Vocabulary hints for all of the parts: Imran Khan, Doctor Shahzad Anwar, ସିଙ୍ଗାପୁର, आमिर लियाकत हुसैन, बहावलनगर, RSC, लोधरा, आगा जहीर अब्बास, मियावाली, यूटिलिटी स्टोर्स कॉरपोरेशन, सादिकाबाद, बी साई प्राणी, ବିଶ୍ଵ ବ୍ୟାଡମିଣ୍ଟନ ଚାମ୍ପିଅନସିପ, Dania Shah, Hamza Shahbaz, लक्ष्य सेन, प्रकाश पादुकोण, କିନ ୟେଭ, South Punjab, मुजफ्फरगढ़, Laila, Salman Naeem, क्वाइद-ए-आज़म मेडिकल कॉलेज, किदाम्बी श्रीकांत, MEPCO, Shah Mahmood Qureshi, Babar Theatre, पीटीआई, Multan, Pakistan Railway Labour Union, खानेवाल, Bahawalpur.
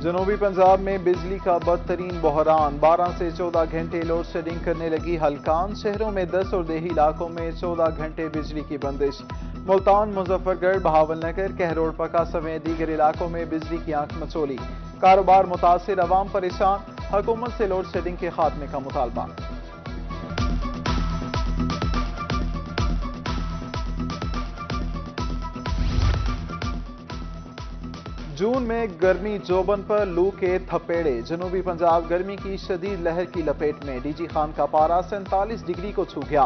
जनूबी पंजाब में बिजली का बदतरीन बहरान, 12 से 14 घंटे लोड शेडिंग करने लगी हलकान, शहरों में 10 और देही इलाकों में 14 घंटे बिजली की बंदिश। मुल्तान, मुजफ्फरगढ़, बहावलनगर, कहरोड़ पका समेत दीगर इलाकों में बिजली की आंख मचोली, कारोबार मुतासर, आवाम परेशान, हुकूमत से लोड शेडिंग के खात्मे का मुतालबा। जून में गर्मी जोबन पर लू के थपेड़े, जनूबी पंजाब गर्मी की शदीद लहर की लपेट में, डीजी खान का पारा 47 डिग्री को छू गया।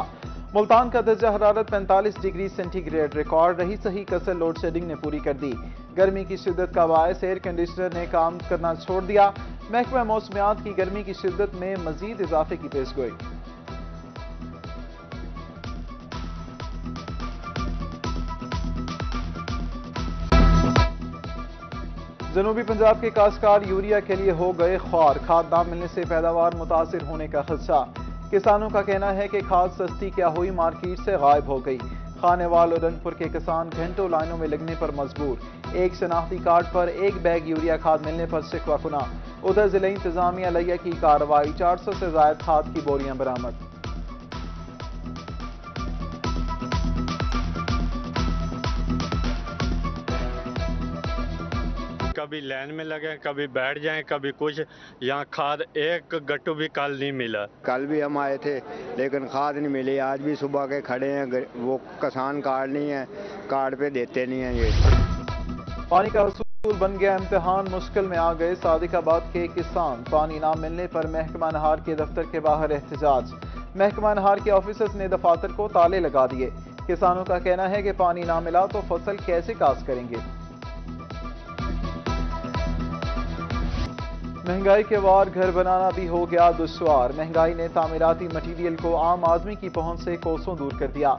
मुल्तान का दर्जा हरारत 45 डिग्री सेंटीग्रेड रिकॉर्ड, रही सही कसर लोड शेडिंग ने पूरी कर दी। गर्मी की शिद्दत का बायस एयर कंडीशनर ने काम करना छोड़ दिया, महकमा मौसमियात की गर्मी की शिद्दत में मजीद इजाफे की पेशगोई। जनूबी पंजाब के काश्तकार यूरिया के लिए हो गए ख्वार, खाद ना मिलने से पैदावार मुतासर होने का खदशा। किसानों का कहना है कि खाद सस्ती क्या हुई, मार्केट से गायब हो गई। खानेवाल और रंगपुर के किसान घंटों लाइनों में लगने पर मजबूर, एक शनाख्ती कार्ड पर एक बैग यूरिया खाद मिलने पर शिकवा कुना। उधर जिला इंतजामिया लैया की कार्रवाई, 400 से जायद खाद की बोरियां बरामद। कभी लाइन में लगे, कभी बैठ जाएं, कभी कुछ, यहाँ खाद एक गट्टू भी कल नहीं मिला। कल भी हम आए थे लेकिन खाद नहीं मिली, आज भी सुबह के खड़े हैं, वो किसान कार्ड नहीं है, कार्ड पे देते नहीं हैं। ये पानी का हसूल बन गया इम्तिहान, मुश्किल में आ गए सादिकाबाद के किसान, पानी ना मिलने पर महकमा नहार के दफ्तर के बाहर एहतजाज। महकमा नहार के ऑफिसर्स ने दफातर को ताले लगा दिए, किसानों का कहना है कि पानी ना मिला तो फसल कैसे काश्त करेंगे। महंगाई के वार घर बनाना भी हो गया दुश्वार, महंगाई ने तामीराती मटीरियल को आम आदमी की पहुंच से कोसों दूर कर दिया।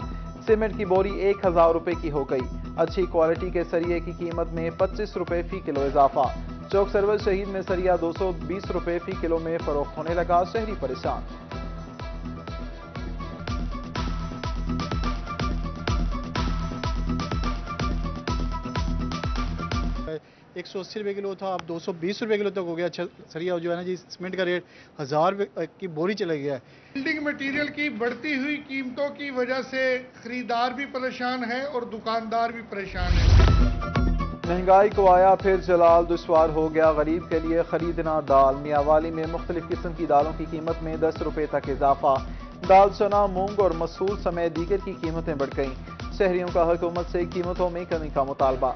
सीमेंट की बोरी 1000 रुपए की हो गई, अच्छी क्वालिटी के सरिये की कीमत में 25 रुपए फी किलो इजाफा। चौक सरवर शहीद में सरिया 220 रुपए फी किलो में फरोख्त होने लगा, शहरी परेशान। एक 180 रुपये किलो था, अब 220 रुपये किलो तक हो गया। अच्छा सरिया जो है ना जी, सीमेंट का रेट 1000 की बोरी चला गया है। बिल्डिंग मटेरियल की बढ़ती हुई कीमतों की वजह से खरीदार भी परेशान है और दुकानदार भी परेशान है। महंगाई को आया फिर जलाल, दुश्वार हो गया गरीब के लिए खरीदना दाल। मियावाली में मुख्तलिफ किस्म की दालों की कीमत में 10 रुपये तक इजाफा, दाल चना, मूंग और मसूर समेत दीगर की कीमतें बढ़ गईं। शहरियों का हुकूमत से कीमतों में कमी का मुतालबा।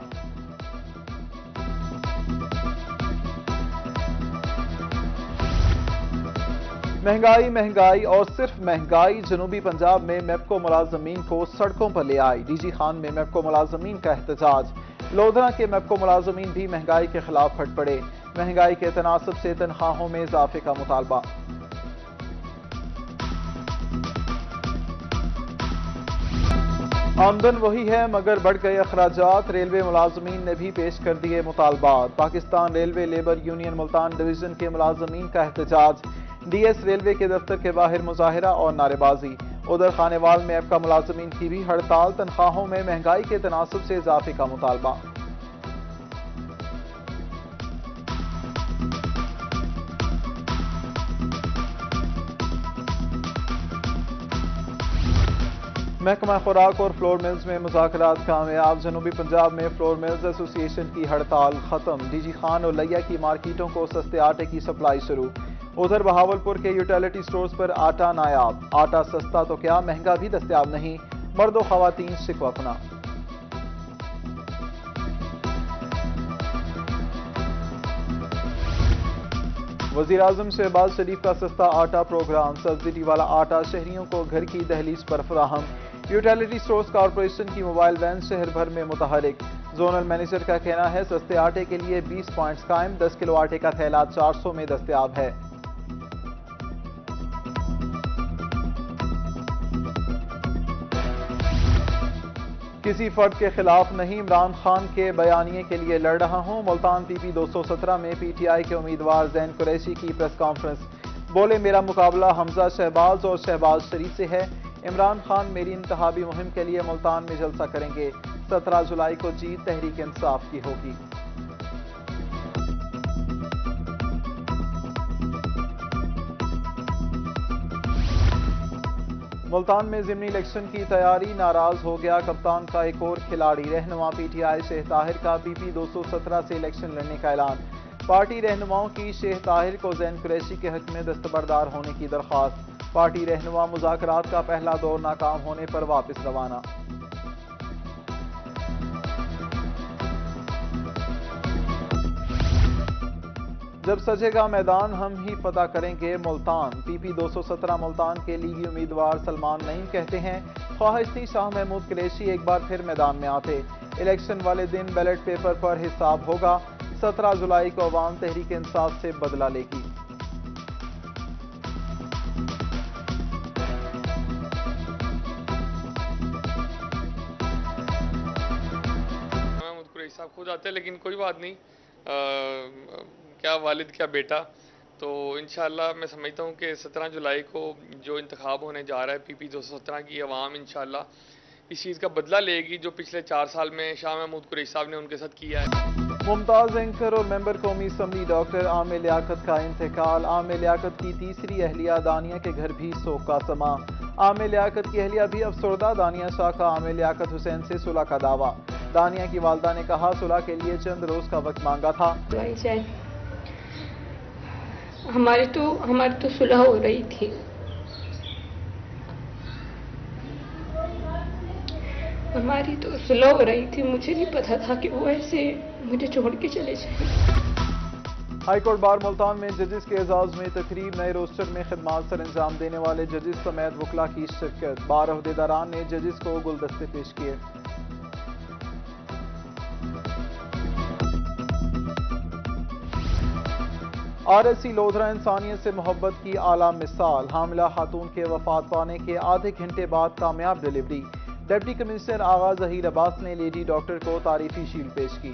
महंगाई महंगाई और सिर्फ महंगाई, जनूबी पंजाब में मेपको मुलाजमीन को सड़कों पर ले आई, डीजी खान में मेपको मुलाजमीन का एहतजाज। लोधरा के मेपको मुलाजमीन भी महंगाई के खिलाफ फट पड़े, महंगाई के तनासब से तनख्वाहों में इजाफे का मुतालबा। आमदन वही है मगर बढ़ गए अखराजात, रेलवे मुलाजमीन ने भी पेश कर दिए मुतालबात। Pakistan railway labour union Multan division के मुलाजमीन का एहतजाज, डीएस रेलवे के दफ्तर के बाहर मुजाहिरा और नारेबाजी। उधर खानेवाल में एपका मुलाजमीन की भी हड़ताल, तनख्वाहों में महंगाई के तनासब से इजाफे का मुतालबा। महकमा खुराक और फ्लोर मिल्स में मुज़ाकरात कामयाब, जनूबी पंजाब में फ्लोर मिल्स एसोसिएशन की हड़ताल खत्म, डीजी खान और लैया की मार्केटों को सस्ते आटे की सप्लाई शुरू। उधर बहावलपुर के यूटिलिटी स्टोर्स पर आटा नायाब, आटा सस्ता तो क्या महंगा भी दस्तयाब नहीं, मर्द और खवातीन शिकवा अपना। वजीर आजम शहबाज शरीफ का सस्ता आटा प्रोग्राम, सब्सिडी वाला आटा शहरियों को घर की दहलीज पर फराहम। यूटिलिटी स्टोर्स कॉरपोरेशन की मोबाइल वैन शहर भर में मुतहरिक, जोनल मैनेजर का कहना है सस्ते आटे के लिए 20 पॉइंट्स कायम, 10 किलो आटे का थैला 400 में दस्तयाब है। किसी फर्द के खिलाफ नहीं, इमरान खान के बयानिए के लिए लड़ रहा हूं। मुल्तान पीपी 217 में पीटीआई के उम्मीदवार जैन कुरैशी की प्रेस कॉन्फ्रेंस, बोले मेरा मुकाबला हमजा शहबाज और शहबाज शरीफ से है, इमरान खान मेरी इंतहाबी मुहिम के लिए मुल्तान में जलसा करेंगे। 17 जुलाई को जीत तहरीक इंसाफ की होगी। मुल्तान में ज़िमनी इलेक्शन की तैयारी, नाराज हो गया कप्तान का एक और खिलाड़ी। रहनुमा पीटीआई शाह ताहिर का पीपी 217 से इलेक्शन लड़ने का ऐलान। पार्टी रहनुमाओं की शाह ताहिर को जैन कुरैशी के हक में दस्तबरदार होने की दरख्वास्त। पार्टी रहनुमा मुज़ाकरात का पहला दौर नाकाम होने पर वापस रवाना। जब सजेगा मैदान हम ही पता करेंगे मुल्तान। पीपी 217 मुल्तान के लीगी उम्मीदवार सलमान नईम कहते हैं, ख्वाहिश थी शाह महमूद कुरैशी एक बार फिर मैदान में आते। इलेक्शन वाले दिन बैलेट पेपर पर हिसाब होगा। 17 जुलाई को अवाम तहरीक इंसाफ से बदला लेगी। महमूद कुरैशी साहब खुद आते, लेकिन कोई बात नहीं, क्या वालिद क्या बेटा। तो इंशाल्लाह मैं समझता हूँ कि 17 जुलाई को जो इंतखाब होने जा रहा है PP 217 की आवाम इंशाल्लाह इस चीज़ का बदला लेगी जो पिछले 4 साल में शाह महमूद कुरैशी साहब ने उनके साथ किया है। मुमताज़ एंकर और मेंबर कौमी असम्बली डॉक्टर आमिर लियाकत का इंतकाल। आमिर लियाकत की तीसरी अहलिया दानिया के घर भी शोक का समा। आमिर लियाकत की अहलिया भी अफसरदा। दानिया शाह का आमिर लियाकत हुसैन से सुलह का दावा। दानिया की वालदा ने कहा, सुलह के लिए चंद रोज का वक्त मांगा था। हमारी तो सुलह हो रही थी, मुझे नहीं पता था कि वो ऐसे मुझे छोड़ के चले जाए। हाईकोर्ट बार मुल्तान में जजेस के एजाज में तकरीब। नए रोस्टर में खिदमात सर अंजाम देने वाले जजेस समेत वकला की शिरकत। बार अहदेदारान ने जजेस को गुलदस्ते पेश किए। RSC लोधरा इंसानियत से मोहब्बत की आला मिसाल। हामिला खातून के वफात पाने के आधे घंटे बाद कामयाब delivery. Deputy commissioner आगा जहीर अब्बास ने लेडी डॉक्टर को तारीफी शील्ड पेश की।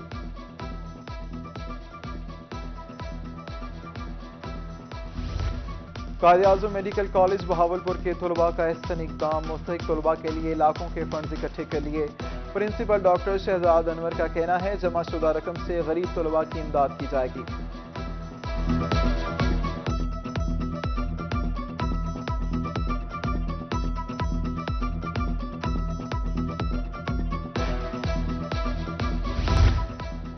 क्वाइद-ए-आज़म मेडिकल कॉलेज बहावलपुर के तलबा का एहसन इक़दाम। मुस्तहिक़ तलबा के लिए लाखों के फंड इकट्ठे कर लिए। प्रिंसिपल डॉक्टर शहजाद अनवर का कहना है, जमा शुदा रकम से गरीब तलबा की इमदाद की जाएगी।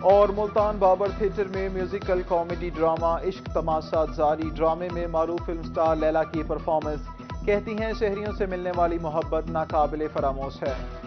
और मुल्तान बाबर थिएटर में musical comedy drama Ishq Tamasha जारी। ड्रामे में मारूफ फिल्म स्टार लैला की परफॉर्मेंस। कहती हैं, शहरियों से मिलने वाली मोहब्बत नाकाबिले फरामोश है।